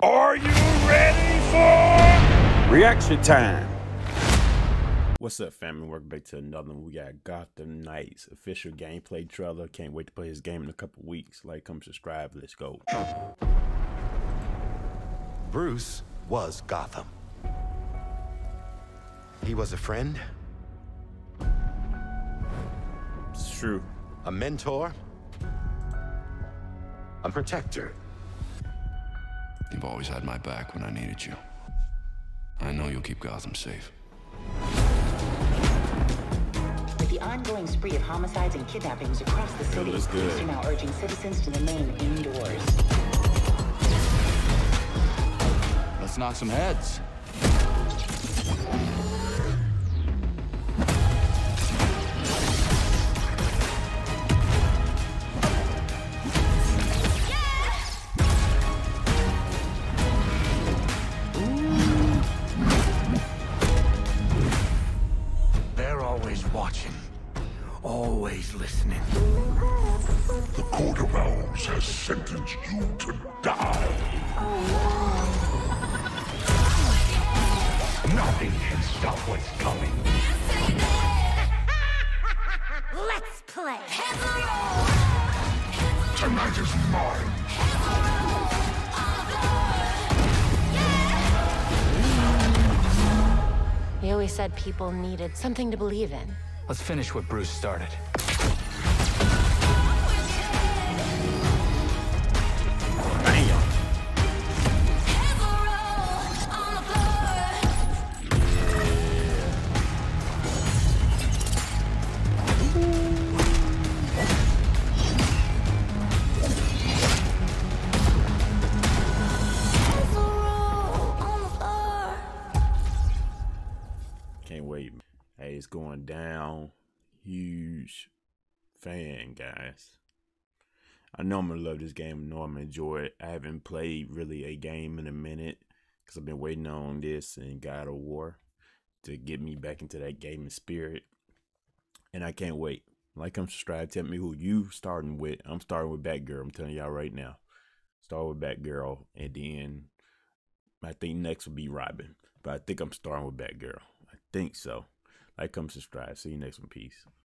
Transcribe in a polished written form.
Are you ready for reaction time? What's up, family? Welcome back to another one. We got Gotham Knights official gameplay trailer. Can't wait to play his game in a couple weeks. Like, come subscribe. Let's go. Bruce was Gotham. He was a friend. It's true. A mentor. A protector. You've always had my back when I needed you. I know you'll keep Gotham safe. With the ongoing spree of homicides and kidnappings across the city, police are now urging citizens to remain indoors. Let's knock some heads. Watching, always listening. The Court of Owls has sentenced you to die. Oh. Nothing can stop what's coming. Let's play. Tonight is mine. He always said people needed something to believe in. Let's finish what Bruce started. Can't wait. Hey, it's going down. Huge fan, guys. I know I'm gonna love this game. I know I'm gonna enjoy it. I haven't played really a game in a minute because I've been waiting on this and God of War to get me back into that gaming spirit. And I can't wait. Like, I'm subscribed. Tell me who you starting with. I'm starting with Batgirl. I'm telling y'all right now. Start with Batgirl, and then I think next will be Robin. But I think I'm starting with Batgirl. Think so. Like, come subscribe. See you next one. Peace.